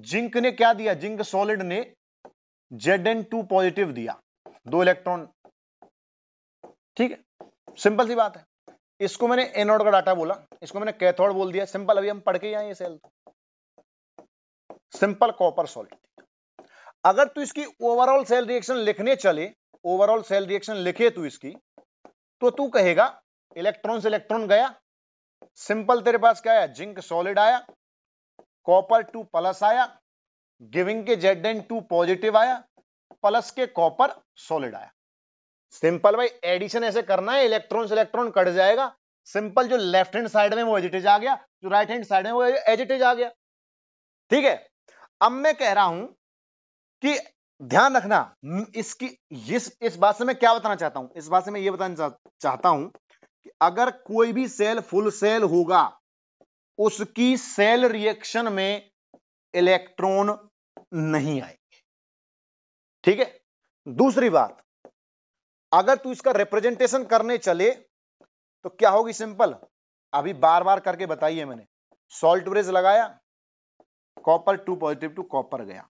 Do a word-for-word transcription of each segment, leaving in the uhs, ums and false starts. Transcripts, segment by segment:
Zinc ने क्या दिया, जिंक सॉलिड ने Z n टू पॉजिटिव दिया, दो इलेक्ट्रॉन, ठीक है, सिंपल सी बात है। इसको मैंने एनोड का डाटा बोला, इसको मैंने कैथोड बोल दिया, सिंपल, अभी हम पढ़ के आए ये सेल, सिंपल कॉपर सॉलिड। अगर तू इसकी ओवरऑल सेल रिएक्शन लिखने चले, ओवरऑल सेल रिएक्शन लिखे तू इसकी, तो तू कहेगा इलेक्ट्रॉन से इलेक्ट्रॉन गया, सिंपल तेरे पास क्या आया, जिंक सॉलिड आया, कॉपर टू प्लस आया, गिविंग के Z n टू पॉजिटिव आया, प्लस के कॉपर सॉलिड आया, सिंपल भाई। एडिशन ऐसे करना है, इलेक्ट्रॉन से इलेक्ट्रॉन कट जाएगा, सिंपल जो लेफ्ट हैंड साइड में वो एजिटेज आ गया, जो राइट हैंड साइड में वो एजिटेज आ गया, ठीक है। अब मैं कह रहा हूं कि ध्यान रखना, इसकी इस इस बात से मैं क्या बताना चाहता हूं, इस बात से मैं ये बताना चाहता हूं कि अगर कोई भी सेल फुल सेल होगा, उसकी सेल रिएक्शन में इलेक्ट्रॉन नहीं आएंगे, ठीक है। दूसरी बात, अगर तू इसका रिप्रेजेंटेशन करने चले तो क्या होगी, सिंपल, अभी बार बार करके बताई है मैंने, सॉल्ट ब्रिज लगाया, copper two positive to copper गया,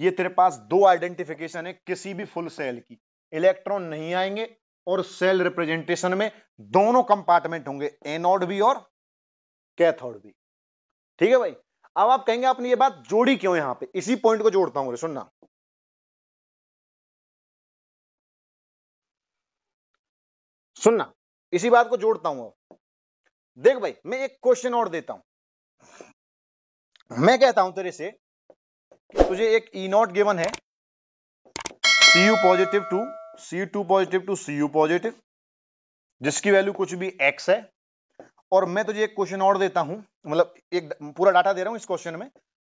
ये तेरे पास दो आइडेंटिफिकेशन है किसी भी फुल सेल की, इलेक्ट्रॉन नहीं आएंगे और सेल रिप्रेजेंटेशन में दोनों कंपार्टमेंट होंगे, एनोड भी और कैथोड भी, ठीक है भाई। अब आप कहेंगे आपने ये बात जोड़ी क्यों, यहां पे इसी पॉइंट को जोड़ता हूं, सुनना। सुनना इसी बात को जोड़ता हूं। देख भाई, मैं एक क्वेश्चन और देता हूं, मैं कहता हूं तेरे से, तुझे एक ई नॉट गिवन है, C U positive to C two positive to C U positive, जिसकी वैल्यू कुछ भी एक्स है, और मैं तुझे एक क्वेश्चन और देता हूं, मतलब एक पूरा डाटा दे रहा हूं इस क्वेश्चन में,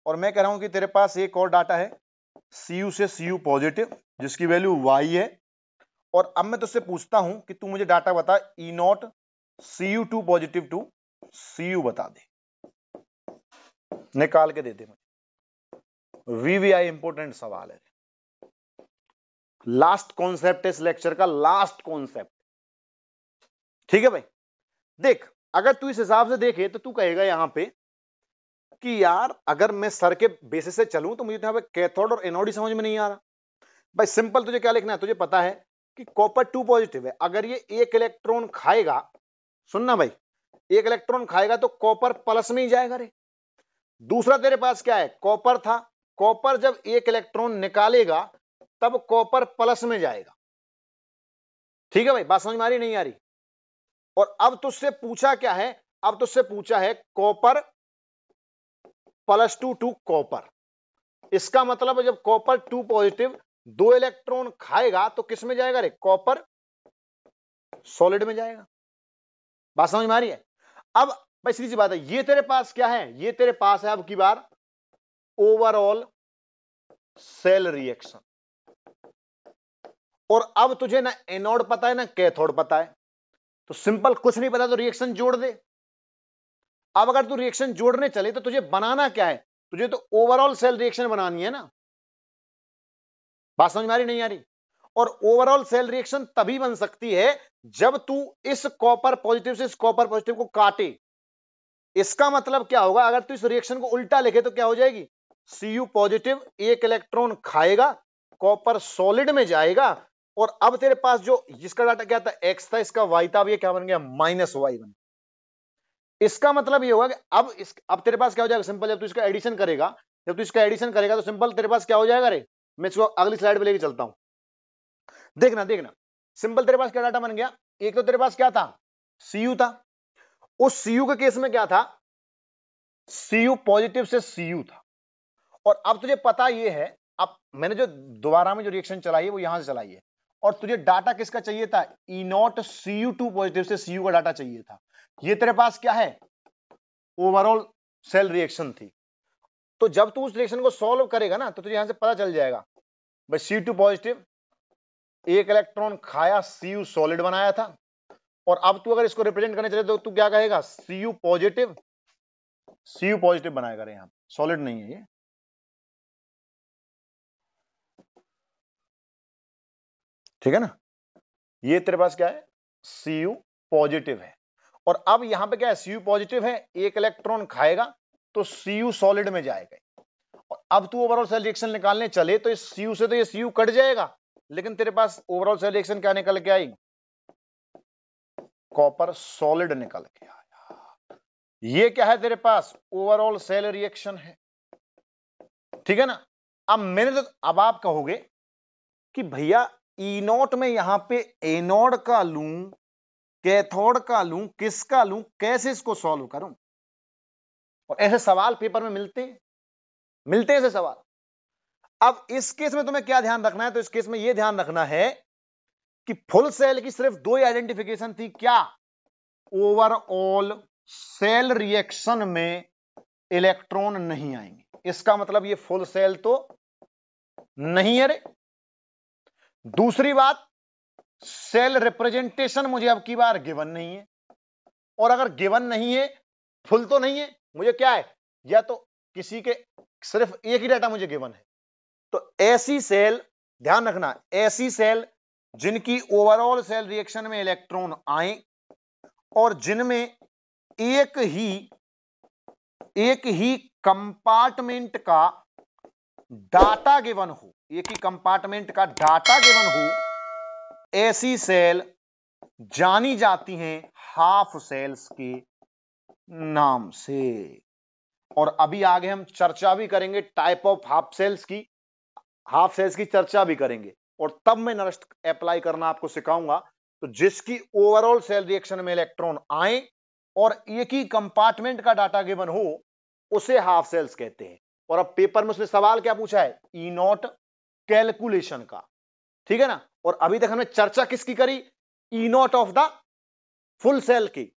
और मैं कह रहा हूं कि तेरे पास एक और डाटा है सी यू से सी यू पॉजिटिव, जिसकी वैल्यू वाई है, और अब मैं तुझसे पूछता हूं कि तू मुझे डाटा बता, E nought C U two positive to C U बता दे, निकाल के दे दे मुझे। वीवीआई इंपोर्टेंट सवाल है, लास्ट कॉन्सेप्ट है इस लेक्चर का, लास्ट कॉन्सेप्ट, ठीक है भाई। देख, अगर तू इस हिसाब से देखे तो तू कहेगा यहां पे कि यार अगर मैं सर के बेसिस से चलूं तो मुझे यहां पे कैथोड और एनोड समझ में नहीं आ रहा। भाई सिंपल, तुझे क्या लिखना है, तुझे पता है कि कॉपर टू पॉजिटिव है, अगर ये एक इलेक्ट्रॉन खाएगा, सुनना भाई, एक इलेक्ट्रॉन खाएगा तो कॉपर प्लस में ही जाएगा रे। दूसरा तेरे पास क्या है, कॉपर था, कॉपर जब एक इलेक्ट्रॉन निकालेगा तब कॉपर प्लस में जाएगा, ठीक है भाई, बात समझ में आ रही नहीं आ रही। और अब तुझसे पूछा क्या है, अब तुझसे पूछा है copper plus two to copper, इसका मतलब है जब कॉपर टू पॉजिटिव दो इलेक्ट्रॉन खाएगा तो किस में जाएगा रे, कॉपर सॉलिड में जाएगा, बात समझ में आ रही है। अब भाई सीधी सी बात है, ये तेरे पास क्या है, ये तेरे पास है अब की बार ओवरऑल सेल रिएक्शन, और अब तुझे ना एनोड पता है ना कैथोड पता है, तो सिंपल कुछ नहीं पता तो रिएक्शन जोड़ दे। अब अगर तू रिएक्शन जोड़ने चले तो तुझे बनाना क्या है, तुझे तो ओवरऑल सेल रिएक्शन बनानी है ना, बात समझ में आ रही नहीं आ रही। और ओवरऑल सेल रिएक्शन तभी बन सकती है जब तू इस कॉपर पॉजिटिव से इस कॉपर पॉजिटिव को काटे, इसका मतलब क्या होगा, अगर तू इस रिएक्शन को उल्टा लिखे तो क्या हो जाएगी, सी यू पॉजिटिव एक इलेक्ट्रॉन खाएगा, कॉपर सॉलिड में जाएगा, और अब तेरे पास जो जिसका डाटा क्या था एक्स था, इसका वाई था, अब ये क्या बन गया, माइनस वाई बन गया। इसका मतलब ये होगा कि अब इस, अब तेरे पास क्या हो जाएगा, सिंपल, जब तू इसका एडिशन करेगा, जब तू इसका एडिशन करेगा तो सिंपल तेरे पास क्या हो जाएगा रे, मैं इसको अगली स्लाइड पे लेके चलता हूं, देखना देखना, सिंपल तेरे पास क्या डाटा बन गया, एक तो तेरे पास क्या था सी यू था, उस सी यू के केस में क्या था, सी यू पॉजिटिव से सी यू था, और अब तुझे पता ये है, अब मैंने जो दोबारा में जो रिएक्शन चलाई है वो यहां से चलाई है, और तुझे डाटा किसका चाहिए था, E nought C U two positive से सी यू का डाटा चाहिए था, ये तेरे पास क्या है ओवरऑल सेल रिएक्शन थी। तो जब तू उस रिएक्शन को सॉल्व करेगा ना तो तुझे यहां से पता चल जाएगा, भाई सी टू पॉजिटिव एक इलेक्ट्रॉन खाया, सी यू सॉलिड बनाया था, और अब तू अगर इसको रिप्रेजेंट करने चले तो तू क्या कहेगा, C U positive C U positive बनाएगा रे, यहां सॉलिड नहीं है ये, ठीक है ना, ये तेरे पास क्या है सी यू पॉजिटिव है, और अब यहां पे क्या है सी यू पॉजिटिव है, एक इलेक्ट्रॉन खाएगा तो सी यू सॉलिड में जाएगा, और अब तू ओवरऑल सेल रिएक्शन निकालने चले तो इस सीयू से तो ये सीयू कट जाएगा, लेकिन तेरे पास ओवरऑल सेल रिएक्शन क्या निकल के आई? कॉपर सॉलिड निकल के आया। ये क्या है तेरे पास? ओवरऑल सेल रिएक्शन है, ठीक है ना। अब मैंने तो अब आप कहोगे कि भैया ई नॉट में यहां पे एनोड का लूं, कैथोड का लूं, किसका लूं, कैसे इसको सॉल्व करूं? और ऐसे सवाल पेपर में मिलते हैं, मिलते हैं ऐसे सवाल। अब इस केस में तुम्हें क्या ध्यान रखना है? तो इस केस में यह ध्यान रखना है कि फुल सेल की सिर्फ दो ही आइडेंटिफिकेशन थी, क्या? ओवरऑल सेल रिएक्शन में इलेक्ट्रॉन नहीं आएंगे। इसका मतलब ये फुल सेल तो नहीं है रे। दूसरी बात, सेल रिप्रेजेंटेशन मुझे अब की बार गिवन नहीं है, और अगर गिवन नहीं है, फुल तो नहीं है, मुझे क्या है, या तो किसी के सिर्फ एक ही डाटा मुझे गिवन है। तो ऐसी सेल, ध्यान रखना, ऐसी सेल जिनकी ओवरऑल सेल रिएक्शन में इलेक्ट्रॉन आए और जिनमें एक ही एक ही कंपार्टमेंट का डाटा गिवन हो, एक ही कंपार्टमेंट का डाटा गिवन हो, ऐसी सेल जानी जाती हैं हाफ सेल्स के नाम से। और अभी आगे हम चर्चा भी करेंगे टाइप ऑफ हाफ सेल्स की, हाफ सेल्स की चर्चा भी करेंगे, और तब मैं नरस्ट अप्लाई करना आपको सिखाऊंगा। तो जिसकी ओवरऑल सेल रिएक्शन में इलेक्ट्रॉन आए और एक ही कंपार्टमेंट का डाटा गिवन हो, उसे हाफ सेल्स कहते हैं। और अब पेपर में उसने सवाल क्या पूछा है? ई नॉट कैलकुलेशन का, ठीक है ना। और अभी तक हमने चर्चा किसकी करी? E not of the full cell की।